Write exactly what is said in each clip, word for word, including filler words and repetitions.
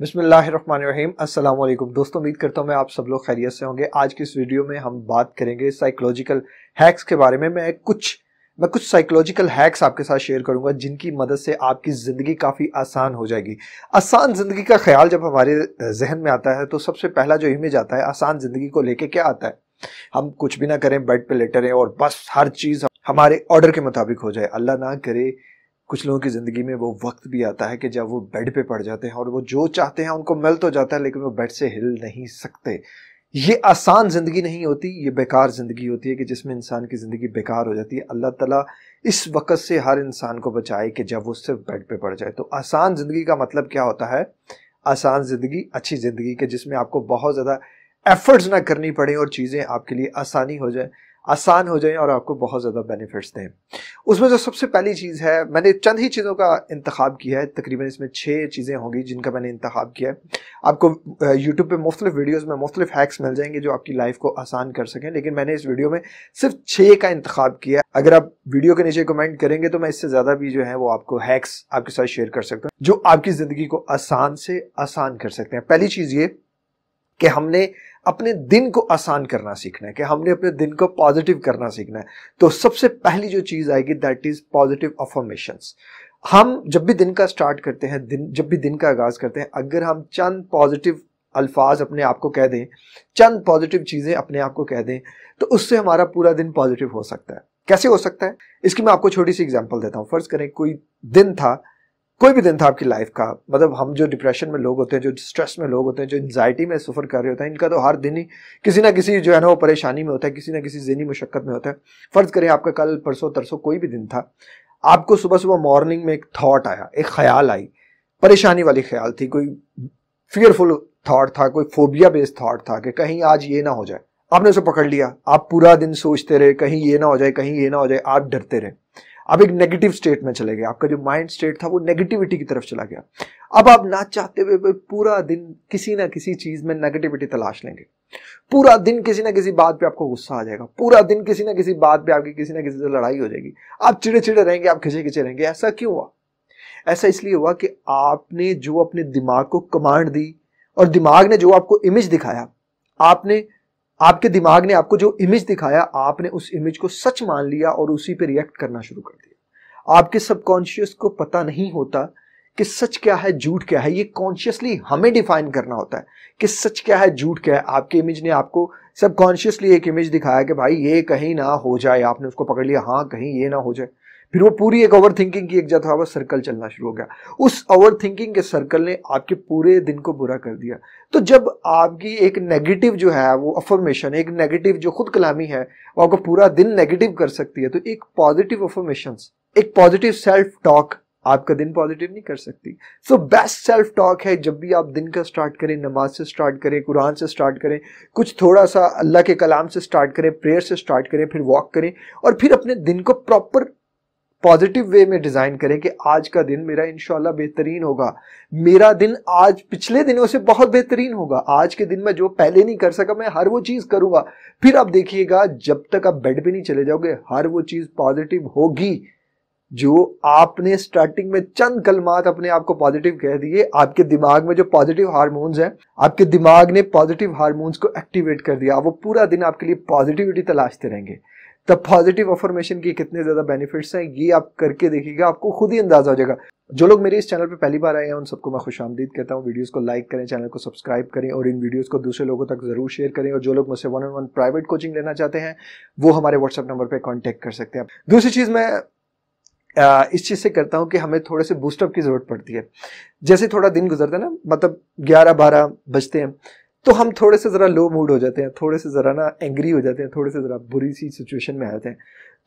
बिस्मिल्लाहिर्रहमानिर्रहीम। अस्सलाम वालेकुम दोस्तों, उम्मीद करता हूँ मैं आप सब लोग खैरियत से होंगे। आज की इस वीडियो में हम बात करेंगे साइकोलॉजिकल हैक्स के बारे में। मैं कुछ मैं कुछ साइकोलॉजिकल हैक्स आपके साथ शेयर करूंगा जिनकी मदद से आपकी ज़िंदगी काफ़ी आसान हो जाएगी। आसान ज़िंदगी का ख्याल जब हमारे जहन में आता है तो सबसे पहला जो इमेज आता है आसान ज़िंदगी को लेके क्या आता है, हम कुछ भी ना करें, बेड पर लेटे रहें और बस हर चीज़ हमारे ऑर्डर के मुताबिक हो जाए। अल्लाह ना करे, कुछ लोगों की ज़िंदगी में वो वक्त भी आता है कि जब वो बेड पे पड़ जाते हैं और वो जो चाहते हैं उनको मिल तो जाता है लेकिन वो बेड से हिल नहीं सकते। ये आसान ज़िंदगी नहीं होती, ये बेकार ज़िंदगी होती है कि जिसमें इंसान की ज़िंदगी बेकार हो जाती है। अल्लाह ताला इस वक्त से हर इंसान को बचाए कि जब वो सिर्फ बेड पे पड़ जाए। तो आसान ज़िंदगी का मतलब क्या होता है? आसान ज़िंदगी, अच्छी ज़िंदगी के जिसमें आपको बहुत ज़्यादा एफर्ट्स ना करनी पड़े और चीज़ें आपके लिए आसानी हो जाए आसान हो जाएं और आपको बहुत ज़्यादा बेनिफिट्स दें। उसमें जो सबसे पहली चीज़ है, मैंने चंद ही चीज़ों का इंतखाब किया है, तकरीबन इसमें छः चीज़ें होंगी जिनका मैंने इंतखाब किया है। आपको यूट्यूब पे मुख्तलिफ वीडियोस में मुख्तलिफ हैक्स मिल जाएंगे जो आपकी लाइफ को आसान कर सकें, लेकिन मैंने इस वीडियो में सिर्फ छः का इंतखाब किया है। अगर आप वीडियो के नीचे कमेंट करेंगे तो मैं इससे ज़्यादा भी जो है वो आपको हैक्स आपके साथ शेयर कर सकता हूँ जो आपकी ज़िंदगी को आसान से आसान कर सकते हैं। पहली चीज़ ये कि हमने अपने दिन को आसान करना सीखना है, कि हमने अपने दिन को पॉजिटिव करना सीखना है। तो सबसे पहली जो चीज़ आएगी दैट इज़ पॉजिटिव अफर्मेशंस। हम जब भी दिन का स्टार्ट करते हैं, दिन जब भी दिन का आगाज़ करते हैं, अगर हम चंद पॉजिटिव अल्फाज अपने आप को कह दें, चंद पॉजिटिव चीज़ें अपने आप को कह दें, तो उससे हमारा पूरा दिन पॉजिटिव हो सकता है। कैसे हो सकता है? इसकी मैं आपको छोटी सी एग्जाम्पल देता हूँ। फ़र्ज़ करें कोई दिन था, कोई भी दिन था आपकी लाइफ का, मतलब हम जो डिप्रेशन में लोग होते हैं, जो स्ट्रेस में लोग होते हैं, जो एंजाइटी में सफ़र कर रहे होते हैं, इनका तो हर दिन ही किसी ना किसी जो है ना वो परेशानी में होता है, किसी ना किसी ज़हनी मशक्क़त में होता है। फ़र्ज़ करें आपका कल, परसों, तरसों कोई भी दिन था, आपको सुबह सुबह मॉर्निंग में एक थाट आया, एक ख्याल आई, परेशानी वाली ख्याल थी, कोई फियरफुल थाट था, कोई फोबिया बेस्ड थाट था कि कहीं आज ये ना हो जाए। आपने उसे पकड़ लिया, आप पूरा दिन सोचते रहे कहीं ये ना हो जाए, कहीं ये ना हो जाए, आप डरते रहे। अब एक नेगेटिव स्टेट में चले गए, आपका जो माइंड स्टेट था वो नेगेटिविटी की तरफ चला गया। अब आप ना चाहते हुए पूरा दिन किसी ना किसी चीज़ में नेगेटिविटी तलाश लेंगे, पूरा दिन किसी ना किसी बात पे आपको गुस्सा आ जाएगा, पूरा दिन किसी ना किसी बात पे आपकी किसी ना किसी से लड़ाई हो जाएगी, आप चिड़े चिड़े रहेंगे, आप खिंचे खिंचे रहेंगे। ऐसा क्यों हुआ? ऐसा इसलिए हुआ कि आपने जो अपने दिमाग को कमांड दी और दिमाग ने जो आपको इमेज दिखाया, आपने आपके दिमाग ने आपको जो इमेज दिखाया, आपने उस इमेज को सच मान लिया और उसी पे रिएक्ट करना शुरू कर दिया। आपके सबकॉन्शियस को पता नहीं होता कि सच क्या है, झूठ क्या है। ये कॉन्शियसली हमें डिफाइन करना होता है कि सच क्या है, झूठ क्या है। आपके इमेज ने आपको सबकॉन्शियसली एक इमेज दिखाया कि भाई ये कहीं ना हो जाए, आपने उसको पकड़ लिया, हाँ कहीं ये ना हो जाए। फिर वो पूरी एक ओवर थिंकिंग की एक जगह वो सर्कल चलना शुरू हो गया। उस ओवर थिंकिंग के सर्कल ने आपके पूरे दिन को बुरा कर दिया। तो जब आपकी एक नेगेटिव जो है वो अफर्मेशन, एक नेगेटिव जो खुद कलामी है वो आपको पूरा दिन नेगेटिव कर सकती है, तो एक पॉजिटिव अफर्मेशंस, एक पॉजिटिव सेल्फ टॉक आपका दिन पॉजिटिव नहीं कर सकती। सो बेस्ट सेल्फ टॉक है जब भी आप दिन का स्टार्ट करें, नमाज से स्टार्ट करें, कुरान से स्टार्ट करें, कुछ थोड़ा सा अल्लाह के कलाम से स्टार्ट करें, प्रेयर से स्टार्ट करें, फिर वॉक करें और फिर अपने दिन को प्रॉपर पॉजिटिव वे में डिज़ाइन करें कि आज का दिन मेरा इंशाल्लाह बेहतरीन होगा, मेरा दिन आज पिछले दिनों से बहुत बेहतरीन होगा, आज के दिन में जो पहले नहीं कर सका मैं हर वो चीज़ करूँगा। फिर आप देखिएगा जब तक आप बेड पे नहीं चले जाओगे हर वो चीज़ पॉजिटिव होगी जो आपने स्टार्टिंग में चंद कलमात अपने आप को पॉजिटिव कह दिए। आपके दिमाग में जो पॉजिटिव हार्मोन्स हैं, आपके दिमाग ने पॉजिटिव हार्मोन्स को एक्टिवेट कर दिया, वो पूरा दिन आपके लिए पॉजिटिविटी तलाशते रहेंगे। तब पॉजिटिव अफर्मेशन के कितने ज़्यादा बेनिफिट्स हैं ये आप करके देखिएगा, आपको खुद ही अंदाज़ा हो जाएगा। जो लोग मेरे इस चैनल पे पहली बार आए हैं उन सबको मैं खुशामदीद कहता हूँ। वीडियोस को लाइक करें, चैनल को सब्सक्राइब करें और इन वीडियोस को दूसरे लोगों तक ज़रूर शेयर करें। और जो लोग मुझसे one on one private coaching लेना चाहते हैं वो हमारे व्हाट्सअप नंबर पर कॉन्टैक्ट कर सकते हैं। दूसरी चीज़ मैं इस चीज़ से करता हूँ कि हमें थोड़े से बूस्टअप की ज़रूरत पड़ती है। जैसे थोड़ा दिन गुजरता है ना, मतलब ग्यारह बारह बजते हैं तो हम थोड़े से ज़रा लो मूड हो जाते हैं, थोड़े से ज़रा ना एंग्री हो जाते हैं, थोड़े से ज़रा बुरी सी सिचुएशन में आ जाते हैं,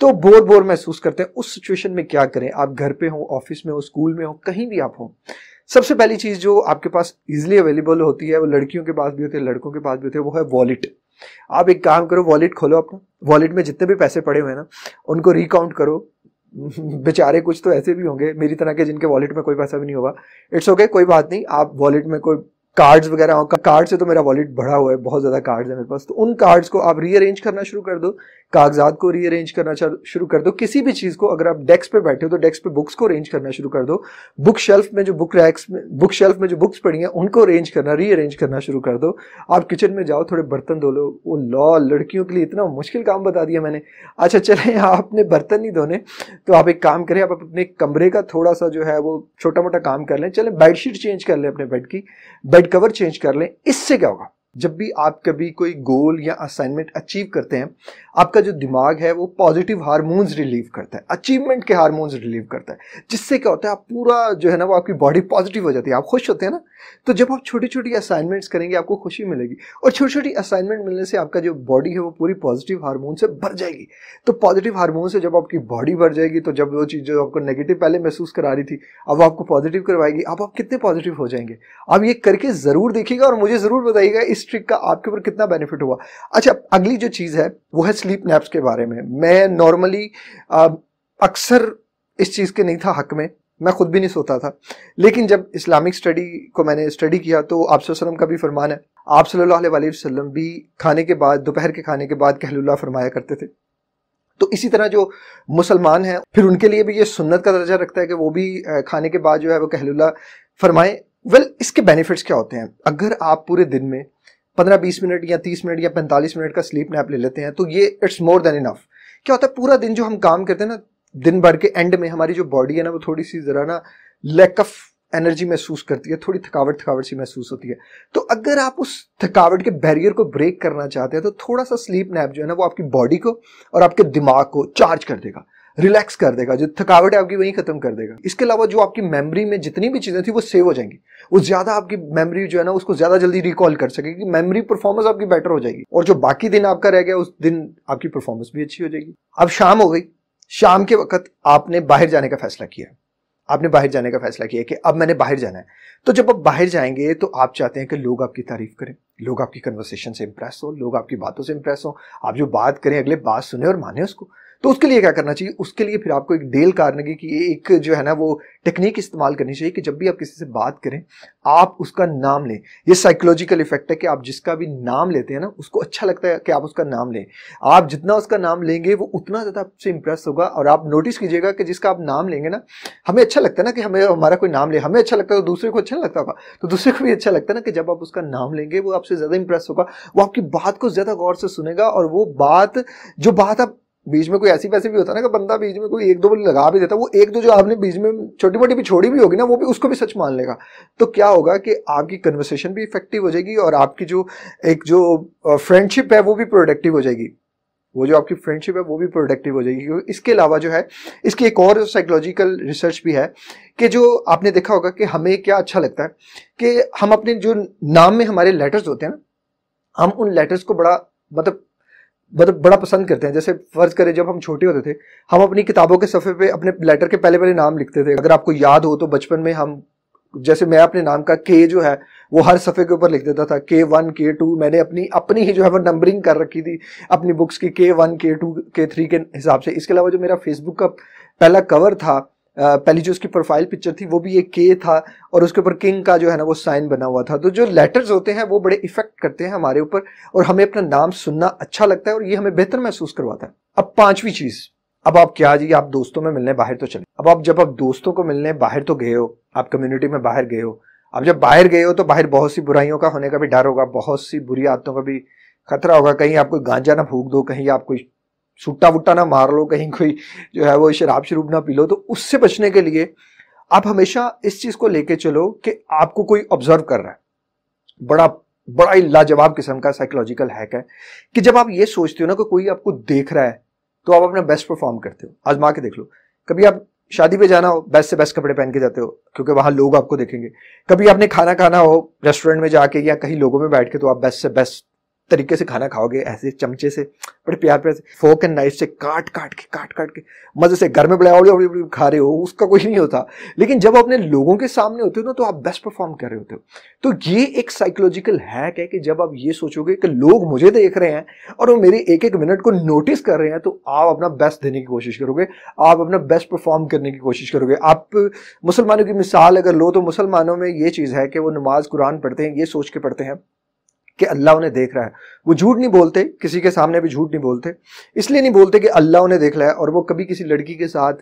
तो बोर बोर महसूस करते हैं। उस सिचुएशन में क्या करें? आप घर पे हो, ऑफिस में हो, स्कूल में हो, कहीं भी आप हो, सबसे पहली चीज़ जो आपके पास इजीली अवेलेबल होती है, वो लड़कियों के पास भी होती है, लड़कों के पास भी होती है, वो है वॉलेट। आप एक काम करो, वॉलेट खोलो अपना, वॉलेट में जितने भी पैसे पड़े हुए हैं ना उनको रिकाउंट करो। बेचारे कुछ तो ऐसे भी होंगे मेरी तरह के जिनके वॉलेट में कोई पैसा भी नहीं होगा। इट्स ओके, कोई बात नहीं, आप वॉलेट में कोई कार्ड्स वगैरह हो, कार्ड से तो मेरा वॉलेट बढ़ा हुआ है, बहुत ज़्यादा कार्ड्स है मेरे पास, तो उन कार्ड्स को आप रीअरेंज करना शुरू कर दो, कागजात को रीअरेंज करना शुरू कर दो, किसी भी चीज़ को। अगर आप डेस्क पे बैठे हो तो डेस्क पे बुक्स को अरेंज करना शुरू कर दो, बुक शेल्फ में जो बुक रैक्स में बुक शेल्फ में जो बुक्स पड़ी हैं उनको अरेंज करना रीअरेंज करना शुरू कर दो। आप किचन में जाओ, थोड़े बर्तन धो लो। वो लॉ, लड़कियों के लिए इतना मुश्किल काम बता दिया मैंने। अच्छा चले, आपने बर्तन नहीं धोने तो आप एक काम करें, आप अपने कमरे का थोड़ा सा जो है वो छोटा मोटा काम कर लें। चले बेडशीट चेंज कर लें, अपने बेड की बेड कवर चेंज कर लें। इससे क्या होगा, जब भी आप कभी कोई गोल या असाइनमेंट अचीव करते हैं, आपका जो दिमाग है वो पॉजिटिव हार्मोन्स रिलीव करता है, अचीवमेंट के हार्मोन्स रिलीव करता है, जिससे क्या होता है, आप पूरा जो है ना वो आपकी बॉडी पॉजिटिव हो जाती है, आप खुश होते हैं ना। तो जब आप छोटी छोटी असाइनमेंट्स करेंगे आपको खुशी मिलेगी, और छोटी छोटी असाइनमेंट मिलने से आपका जो बॉडी है वो पूरी पॉजिटिव हार्मोन से भर जाएगी। तो पॉजिटिव हार्मोन से जब आपकी बॉडी भर जाएगी, तो जब वो चीज़ जो आपको नेगेटिव पहले महसूस करा रही थी अब आपको पॉजिटिव करवाएगी, अब आप कितने पॉजिटिव हो जाएंगे। आप ये करके ज़रूर देखिएगा और मुझे ज़रूर बताइएगा इस ट्रिक का आपके ऊपर कितना बेनिफिट हुआ। अच्छा, अगली जो चीज़ है वो है स्लीप नैप्स के बारे में। मैं नॉर्मली अक्सर इस चीज़ के नहीं था हक में, मैं खुद भी नहीं सोता था, लेकिन जब इस्लामिक स्टडी को मैंने स्टडी किया तो आप सल्लल्लाहु अलैहि वसल्लम का भी फरमान है, आप सल्लल्लाहु अलैहि वसल्लम भी खाने के बाद, दोपहर के खाने के बाद कहलुल्ला फरमाया करते थे। तो इसी तरह जो मुसलमान हैं फिर उनके लिए भी ये सुन्नत का दर्जा रखता है कि वो भी खाने के बाद जो है वो कहलुल्ला फरमाएं। वेल, इसके बेनिफिट्स क्या होते हैं? अगर आप पूरे दिन में पंद्रह बीस मिनट या तीस मिनट या पैंतालीस मिनट का स्लीप नैप ले लेते हैं तो ये इट्स मोर देन इनफ। क्या होता है, पूरा दिन जो हम काम करते हैं ना, दिन भर के एंड में हमारी जो बॉडी है ना वो थोड़ी सी ज़रा ना लैक ऑफ एनर्जी महसूस करती है, थोड़ी थकावट थकावट सी महसूस होती है। तो अगर आप उस थकावट के बैरियर को ब्रेक करना चाहते हैं तो थोड़ा सा स्लीप नैप जो है ना वो आपकी बॉडी को और आपके दिमाग को चार्ज कर देगा, रिलैक्स कर देगा, जो थकावट है आपकी वहीं खत्म कर देगा। इसके अलावा जो आपकी मेमोरी में जितनी भी चीज़ें थी वो सेव हो जाएंगी, वो ज़्यादा आपकी मेमोरी जो है ना उसको ज़्यादा जल्दी रिकॉल कर सकेगी, मेमोरी परफॉर्मेंस आपकी बेटर हो जाएगी, और जो बाकी दिन आपका रह गया उस दिन आपकी परफॉर्मेंस भी अच्छी हो जाएगी। अब शाम हो गई, शाम के वक्त आपने बाहर जाने का फैसला किया, आपने बाहर जाने का फैसला किया कि अब मैंने बाहर जाना है। तो जब आप बाहर जाएंगे तो आप चाहते हैं कि लोग आपकी तारीफ करें, लोग आपकी कन्वर्सेशन से इंप्रेस हो, लोग आपकी बातों से इंप्रेस हो, आप जो बात करें अगले बात सुने और माने उसको। तो उसके लिए क्या करना चाहिए? उसके लिए फिर आपको एक डेल कार्नेगी की एक जो है ना वो टेक्निक इस्तेमाल करनी चाहिए कि जब भी आप किसी से बात करें आप उसका नाम लें। ये साइकोलॉजिकल इफेक्ट है कि आप जिसका भी नाम लेते हैं ना उसको अच्छा लगता है कि आप उसका नाम लें। आप जितना उसका नाम लेंगे वो उतना ज़्यादा आपसे इंप्रेस होगा। और आप नोटिस कीजिएगा कि जिसका आप नाम लेंगे ना, हमें अच्छा लगता है ना कि हमें हमारा कोई नाम ले, हमें अच्छा लगता है तो दूसरे को अच्छा लगता होगा, तो दूसरे को भी अच्छा लगता है ना कि जब आप उसका नाम लेंगे वो आपसे ज़्यादा इंप्रेस होगा, वो आपकी बात को ज़्यादा गौर से सुनेगा। और वो बात जो बात आप बीच में कोई ऐसी वैसे भी होता है ना कि बंदा बीच में कोई एक दो लगा भी देता है, वो एक दो जो आपने बीच में छोटी मोटी भी छोड़ी भी होगी ना वो भी उसको भी सच मान लेगा। तो क्या होगा कि आपकी कन्वर्सेशन भी इफेक्टिव हो जाएगी और आपकी जो एक जो फ्रेंडशिप है वो भी प्रोडक्टिव हो जाएगी, वो जो आपकी फ्रेंडशिप है वो भी प्रोडक्टिव हो जाएगी। क्योंकि इसके अलावा जो है इसकी एक और साइकोलॉजिकल रिसर्च भी है कि जो आपने देखा होगा कि हमें क्या अच्छा लगता है कि हम अपने जो नाम में हमारे लेटर्स होते हैं ना, हम उन लेटर्स को बड़ा मतलब मतलब बड़ा पसंद करते हैं। जैसे फर्ज करें जब हम छोटे होते थे हम अपनी किताबों के सफ़े पे अपने लेटर के पहले पहले नाम लिखते थे। अगर आपको याद हो तो बचपन में हम, जैसे मैं अपने नाम का के जो है वो हर सफ़े के ऊपर लिख देता था, के वन के टू। मैंने अपनी अपनी ही जो है वो नंबरिंग कर रखी थी अपनी बुक्स की, के वन के टू के थ्री के हिसाब से। इसके अलावा जो मेरा फेसबुक का पहला कवर था, पहली जो उसकी प्रोफाइल पिक्चर थी वो भी एक के था और उसके ऊपर किंग का जो है ना वो साइन बना हुआ था। तो जो लेटर्स होते हैं वो बड़े इफेक्ट करते हैं हमारे ऊपर और हमें अपना नाम सुनना अच्छा लगता है और ये हमें बेहतर महसूस करवाता है। अब पांचवी चीज़, अब आप क्या जी, आप दोस्तों में मिलने बाहर तो चले। अब आप जब आप दोस्तों को मिलने बाहर तो गए हो, आप कम्युनिटी में बाहर गए हो, अब जब बाहर गए हो तो बाहर बहुत सी बुराइयों का होने का भी डर होगा, बहुत सी बुरी आदतों का भी खतरा होगा। कहीं आपको गांजा ना फूंक दो, कहीं आप कोई सुट्टा वुट्टा ना मार लो, कहीं कोई जो है वो शराब शरूब ना पी लो। तो उससे बचने के लिए आप हमेशा इस चीज़ को लेके चलो कि आपको कोई ऑब्जर्व कर रहा है। बड़ा बड़ा ही लाजवाब किस्म का साइकोलॉजिकल हैक है कि जब आप ये सोचते हो ना कि कोई आपको देख रहा है तो आप अपना बेस्ट परफॉर्म करते हो। आजमा के देख लो। कभी आप शादी पे जाना हो, बेस्ट से बेस्ट कपड़े पहन के जाते हो क्योंकि वहाँ लोग आपको देखेंगे। कभी आपने खाना खाना हो रेस्टोरेंट में जाके या कहीं लोगों में बैठ के, तो आप बेस्ट से बेस्ट तरीके से खाना खाओगे, ऐसे चमचे से बड़े प्यार प्यार से फोक एंड नाइफ से काट काट के काट काट के मजे से घर में बनाओ खा रहे हो, उसका कुछ नहीं होता। लेकिन जब अपने लोगों के सामने होते हो ना तो आप बेस्ट परफॉर्म कर रहे होते हो। तो ये एक साइकोलॉजिकल हैक है कि जब आप ये सोचोगे कि लोग मुझे देख रहे हैं और वो मेरे एक एक मिनट को नोटिस कर रहे हैं तो आप अपना बेस्ट देने की कोशिश करोगे, आप अपना बेस्ट परफॉर्म करने की कोशिश करोगे। आप मुसलमानों की मिसाल अगर लो तो मुसलमानों में ये चीज़ है कि वो नमाज कुरान पढ़ते हैं ये सोच के पढ़ते हैं कि अल्लाह उन्हें देख रहा है। वो झूठ नहीं बोलते, किसी के सामने भी झूठ नहीं बोलते, इसलिए नहीं बोलते कि अल्लाह उन्हें देख रहा है। और वो कभी किसी लड़की के साथ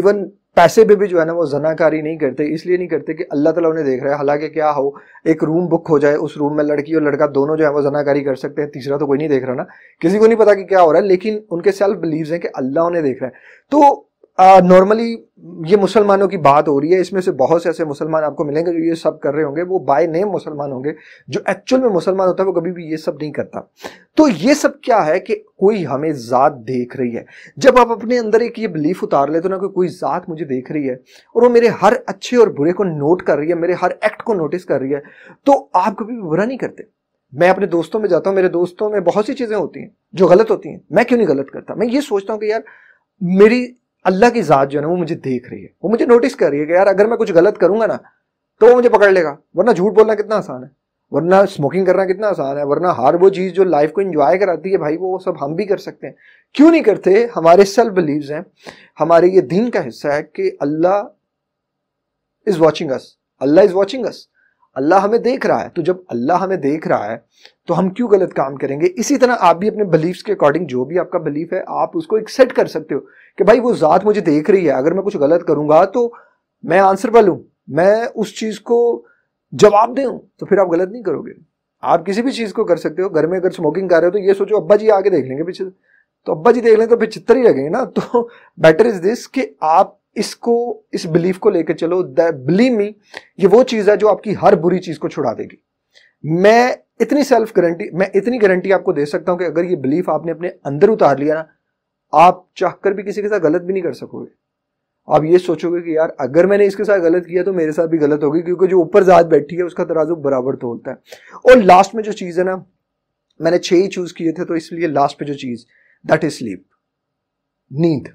इवन पैसे पे भी जो है ना वो जनाकारी नहीं करते, इसलिए नहीं करते कि अल्लाह ताला उन्हें देख रहा है। हालांकि क्या हो, एक रूम बुक हो जाए, उस रूम में लड़की और लड़का दोनों जो है वो जनाकारी कर सकते हैं, तीसरा तो कोई नहीं देख रहा ना, किसी को नहीं पता कि क्या हो रहा है, लेकिन उनके सेल्फ बिलीव्स हैं कि अल्लाह उन्हें देख रहा है। तो नॉर्मली uh, ये मुसलमानों की बात हो रही है, इसमें से बहुत से ऐसे मुसलमान आपको मिलेंगे जो ये सब कर रहे होंगे, वो बाय नेम मुसलमान होंगे, जो एक्चुअल में मुसलमान होता है वो कभी भी ये सब नहीं करता। तो ये सब क्या है कि कोई हमें ज़ात देख रही है। जब आप अपने अंदर एक ये बिलीफ उतार लेते हो ना कि कोई ज़ात मुझे देख रही है और वो मेरे हर अच्छे और बुरे को नोट कर रही है, मेरे हर एक्ट को नोटिस कर रही है, तो आप कभी भी बुरा नहीं करते। मैं अपने दोस्तों में जाता हूँ, मेरे दोस्तों में बहुत सी चीज़ें होती हैं जो गलत होती हैं, मैं क्यों नहीं गलत करता। मैं ये सोचता हूँ कि यार मेरी अल्लाह की ज़ात जो है ना वो मुझे देख रही है, वो मुझे नोटिस कर रही है कि यार अगर मैं कुछ गलत करूंगा ना तो वो मुझे पकड़ लेगा। वरना झूठ बोलना कितना आसान है, वरना स्मोकिंग करना कितना आसान है, वरना हर वो चीज़ जो लाइफ को एंजॉय कराती है भाई वो सब हम भी कर सकते हैं, क्यों नहीं करते। हमारे सेल्फ बिलीव्स हैं, हमारे ये दीन का हिस्सा है कि Allah is watching us, Allah is watching us, Allah हमें देख रहा है। तो जब अल्लाह हमें देख रहा है तो हम क्यों गलत काम करेंगे। इसी तरह आप भी अपने बिलीफ्स के अकॉर्डिंग जो भी आपका बिलीफ है आप उसको एक सेट कर सकते हो कि भाई वो ज़ात मुझे देख रही है, अगर मैं कुछ गलत करूँगा तो मैं आंसरेबल हूँ, मैं उस चीज़ को जवाब दे हूँ, तो फिर आप गलत नहीं करोगे। आप किसी भी चीज़ को कर सकते हो। घर में अगर स्मोकिंग कर रहे हो तो ये सोचो अब्बा जी आगे देख लेंगे, पीछे तो अब्बा जी देख लें तो फिर चित्तर ही लगेंगे ना। तो बेटर इज़ दिस कि आप इसको इस बिलीफ को लेकर चलो, बिलीव मी ये वो चीज़ है जो आपकी हर बुरी चीज़ को छुड़ा देगी। मैं इतनी सेल्फ गारंटी मैं इतनी गारंटी आपको दे सकता हूं कि अगर ये बिलीफ आपने अपने अंदर उतार लिया ना, आप चाहकर भी किसी के साथ गलत भी नहीं कर सकोगे। आप ये सोचोगे कि यार अगर मैंने इसके साथ गलत किया तो मेरे साथ भी गलत होगी, क्योंकि जो ऊपर जात बैठी है उसका तराजू बराबर तो होता है। और लास्ट में जो चीज़ है ना, मैंने छः ही चूज़ किए थे तो इसलिए लास्ट में जो चीज़, दैट इज स्लीप, नींद।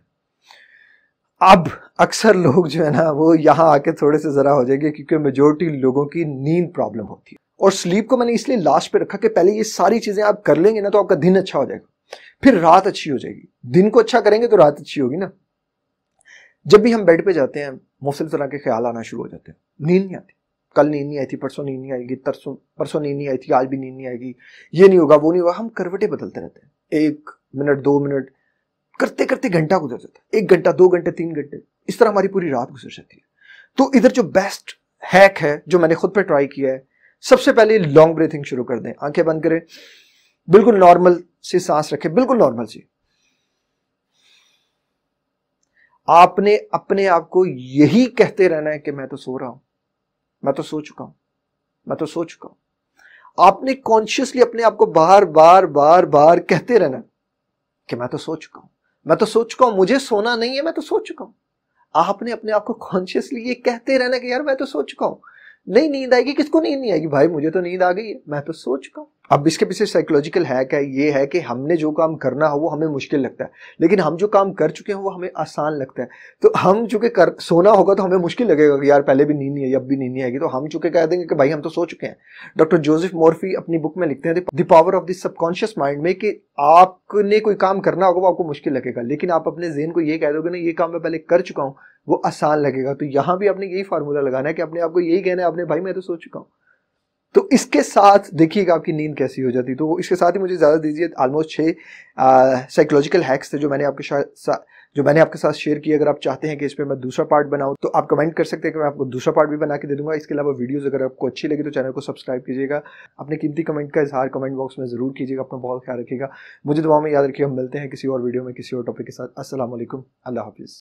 अब अक्सर लोग जो है ना वो यहाँ आके थोड़े से ज़रा हो जाएंगे क्योंकि मेजोरिटी लोगों की नींद प्रॉब्लम होती है। और स्लीप को मैंने इसलिए लास्ट पे रखा कि पहले ये सारी चीज़ें आप कर लेंगे ना तो आपका दिन अच्छा हो जाएगा, फिर रात अच्छी हो जाएगी। दिन को अच्छा करेंगे तो रात अच्छी होगी ना। जब भी हम बेड पे जाते हैं मुख्तलिफ तरह के ख्याल आना शुरू हो जाते हैं, नींद नहीं आती, कल नींद नहीं आई थी, परसों नींद नहीं आएगी, तरसों परसों नींद नहीं आई थी, आज भी नींद नहीं आएगी, ये नहीं होगा वो नहीं होगा। हम करवटें बदलते रहते हैं, एक मिनट दो मिनट करते करते घंटा गुजर जाता है, एक घंटा दो घंटे तीन घंटे, इस तरह हमारी पूरी रात गुजर जाती है। तो इधर जो बेस्ट हैक है जो मैंने खुद पे ट्राई किया है, सबसे पहले लॉन्ग ब्रीथिंग शुरू कर दें, आंखें बंद करें, बिल्कुल नॉर्मल से सांस रखें, बिल्कुल नॉर्मल से। आपने अपने आप को यही कहते रहना है कि मैं तो सो रहा हूं, मैं तो सो चुका हूं, मैं तो सो चुका हूं। आपने कॉन्शियसली अपने आप को बार बार बार बार कहते रहना कि मैं तो सो चुका हूं, मैं तो सो चुका हूं, मुझे सोना नहीं है, मैं तो सो चुका हूं। आपने अपने आप को कॉन्शियसली ये कहते रहना कि यार मैं तो सो चुका हूं, नहीं नींद आएगी, किसको नींद नहीं आएगी, भाई मुझे तो नींद आ गई है, मैं तो सो चुका हूं। अब इसके पीछे साइकोलॉजिकल हैक है, ये है कि हमने जो काम करना हो वो हमें मुश्किल लगता है, लेकिन हम जो काम कर चुके हैं वो हमें आसान लगता है। तो हम चूंकि कर सोना होगा तो हमें मुश्किल लगेगा कि यार पहले भी नींद नहीं आई, अब भी नींद नहीं आएगी, तो हम चूंकि कह देंगे कि भाई हम तो सो चुके हैं। डॉक्टर जोसेफ मॉर्फी अपनी बुक में लिखते हैं the power of the subconscious mind में कि आपने कोई काम करना होगा वो आपको मुश्किल लगेगा, लेकिन आप अपने जहन को ये कह दोगे ना ये काम मैं पहले कर चुका हूँ, वो आसान लगेगा। तो यहाँ भी आपने यही फार्मूला लगाना है कि अपने आपको यही कहना है आपने, भाई मैं तो सो चुका हूँ। तो इसके साथ देखिएगा आपकी नींद कैसी हो जाती। तो इसके साथ ही मुझे ज़्यादा दीजिए, ऑलमोस्ट छः साइकोलॉजिकल हैक्स थे जो मैंने आपके साथ जो मैंने आपके साथ शेयर किया। अगर आप चाहते हैं कि इस पर मैं दूसरा पार्ट बनाऊँ तो आप कमेंट कर सकते हैं कि मैं आपको दूसरा पार्ट भी बना के दे दूँगा। इसके अलावा वीडियोज़ अगर आपको अच्छी लगी तो चैनल को सब्सक्राइब कीजिएगा। अपने कीमती कमेंट का इजहार कमेंट बॉक्स में ज़रूर कीजिएगा। अपना बहुत ख्याल रखिएगा, मुझे दुआ में याद रखिएगा। मिलते हैं किसी और वीडियो में किसी और टॉपिक के साथ। अस्सलाम वालेकुम, अल्लाह हाफिज़।